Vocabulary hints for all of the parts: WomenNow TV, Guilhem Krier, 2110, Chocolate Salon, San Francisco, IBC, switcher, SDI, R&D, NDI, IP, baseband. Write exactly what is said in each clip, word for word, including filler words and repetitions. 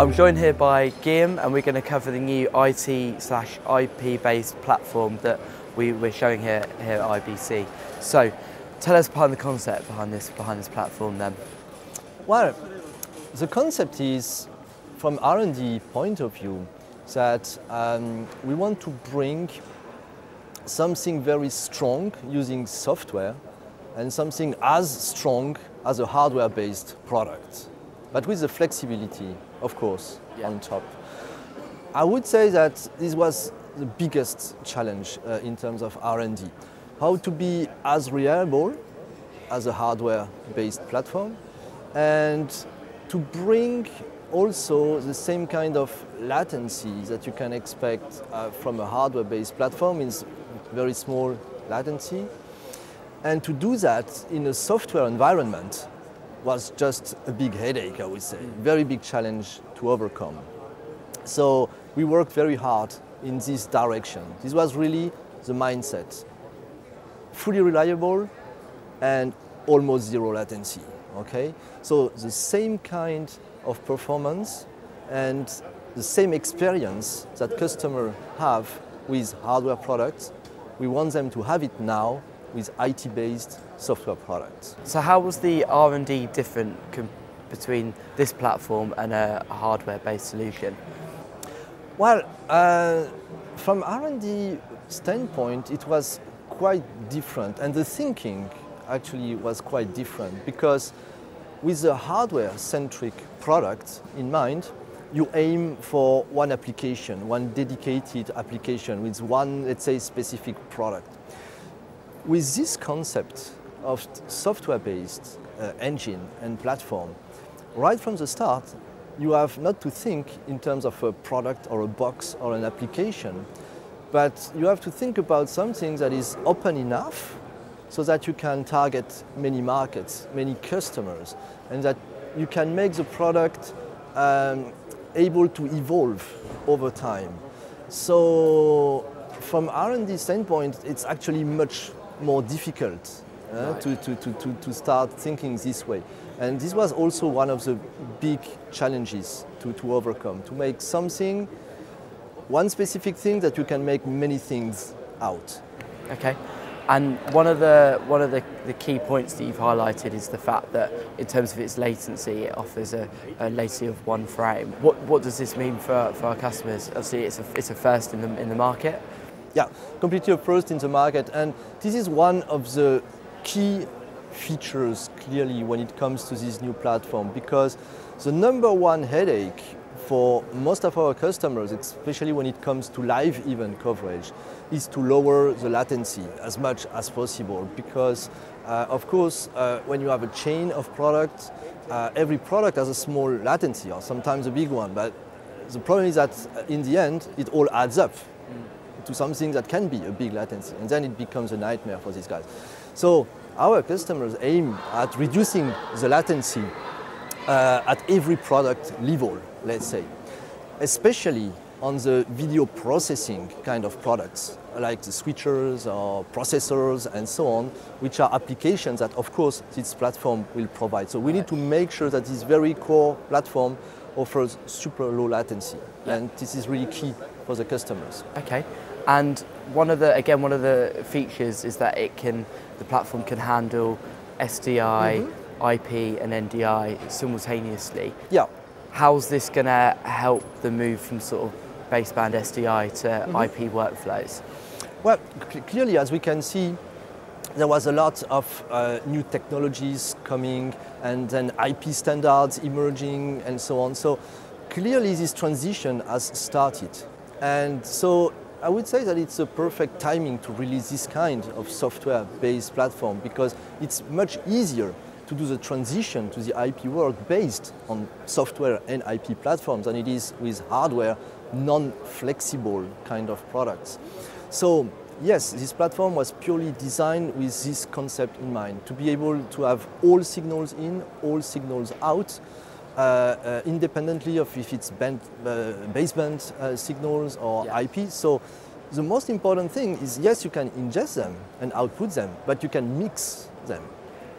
I'm joined here by Guilhem, and we're going to cover the new I T slash I P based platform that we we're showing here here at I B C. So, tell us behind the concept behind this behind this platform then. Well, the concept is, from R and D point of view, that um, we want to bring something very strong using software, and something as strong as a hardware-based product, but with the flexibility, of course, yeah. on top. I would say that this was the biggest challenge uh, in terms of R and D. How to be as reliable as a hardware-based platform, and to bring also the same kind of latency that you can expect uh, from a hardware-based platform, is very small latency. And to do that in a software environment was just a big headache, I would say. Very big challenge to overcome. So we worked very hard in this direction. This was really the mindset. Fully reliable and almost zero latency, okay? So the same kind of performance and the same experience that customers have with hardware products, we want them to have it now with I T-based software products. So how was the R and D different between this platform and a hardware-based solution? Well, uh, from R and D standpoint, it was quite different, and the thinking actually was quite different, because with a hardware-centric product in mind, you aim for one application, one dedicated application with one, let's say, specific product. With this concept of software-based uh, engine and platform, right from the start, you have not to think in terms of a product or a box or an application, but you have to think about something that is open enough so that you can target many markets, many customers, and that you can make the product um, able to evolve over time. So from R and D standpoint, it's actually much more difficult uh, right. to, to, to, to start thinking this way. And this was also one of the big challenges to, to overcome, to make something, one specific thing that you can make many things out. Okay, and one of the, one of the, the key points that you've highlighted is the fact that in terms of its latency, it offers a, a latency of one frame. What, what does this mean for, for our customers? Obviously it's a, it's a first in the, in the market. Yeah, completely a first in the market, and this is one of the key features clearly when it comes to this new platform, because the number one headache for most of our customers, especially when it comes to live event coverage, is to lower the latency as much as possible, because uh, of course uh, when you have a chain of products, uh, every product has a small latency or sometimes a big one, but the problem is that in the end it all adds up to something that can be a big latency, and then it becomes a nightmare for these guys. So our customers aim at reducing the latency uh, at every product level, let's say, especially on the video processing kind of products, like the switchers or processors and so on, which are applications that of course this platform will provide. So we need to make sure that this very core platform offers super low latency, and this is really key for the customers. Okay. And one of the, again, one of the features is that it can, the platform can handle S D I, mm-hmm. I P and N D I simultaneously. Yeah. How's this going to help the move from sort of baseband S D I to mm-hmm. I P workflows? Well, clearly, as we can see, there was a lot of uh, new technologies coming, and then I P standards emerging and so on. So clearly this transition has started. And so I would say that it's a perfect timing to release this kind of software-based platform, because it's much easier to do the transition to the I P world based on software and I P platforms than it is with hardware, non-flexible kind of products. So yes, this platform was purely designed with this concept in mind, to be able to have all signals in, all signals out, Uh, uh, independently of if it's band, uh, baseband uh, signals or yeah. I P. So the most important thing is, yes, you can ingest them and output them, but you can mix them.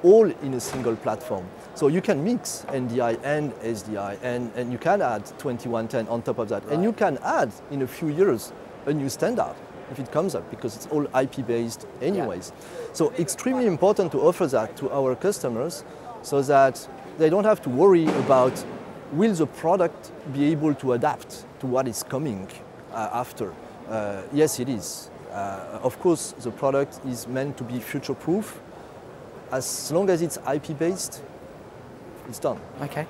all in a single platform. So you can mix N D I and S D I, and, and you can add twenty-one ten on top of that. Right. And you can add, in a few years, a new standard if it comes up, because it's all I P-based anyways. Yeah. So extremely important to offer that to our customers so that they don't have to worry about will the product be able to adapt to what is coming uh, after. Uh, yes, it is. Uh, of course, the product is meant to be future-proof. As long as it's I P-based, it's done. Okay.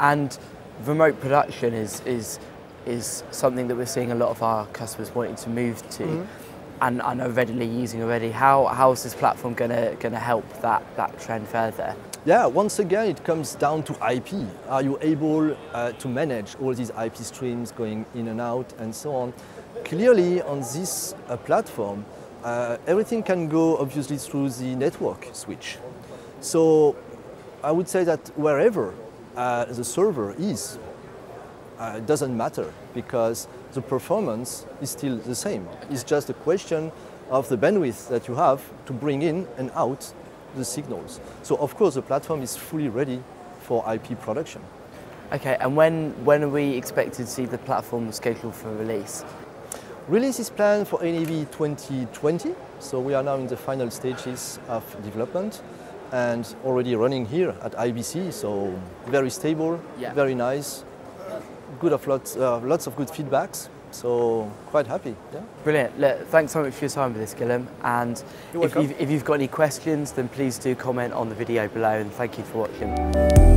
And remote production is, is, is something that we're seeing a lot of our customers wanting to move to, mm-hmm. and, and are readily using already. How, how is this platform gonna, gonna help that, that trend further? Yeah, once again, it comes down to I P. Are you able uh, to manage all these I P streams going in and out and so on? Clearly, on this uh, platform, uh, everything can go, obviously, through the network switch. So I would say that wherever uh, the server is, uh, it doesn't matter, because the performance is still the same. It's just a question of the bandwidth that you have to bring in and out the signals. So of course the platform is fully ready for I P production. Okay, and when, when are we expected to see the platform scheduled for release? Release is planned for N A V twenty twenty, so we are now in the final stages of development and already running here at I B C, so very stable, yeah. very nice, good of lots, uh, lots of good feedbacks. So quite happy. Yeah. Brilliant. Look, thanks so much for your time with this, Guilhem. And if you've, if you've got any questions, then please do comment on the video below. And thank you for watching.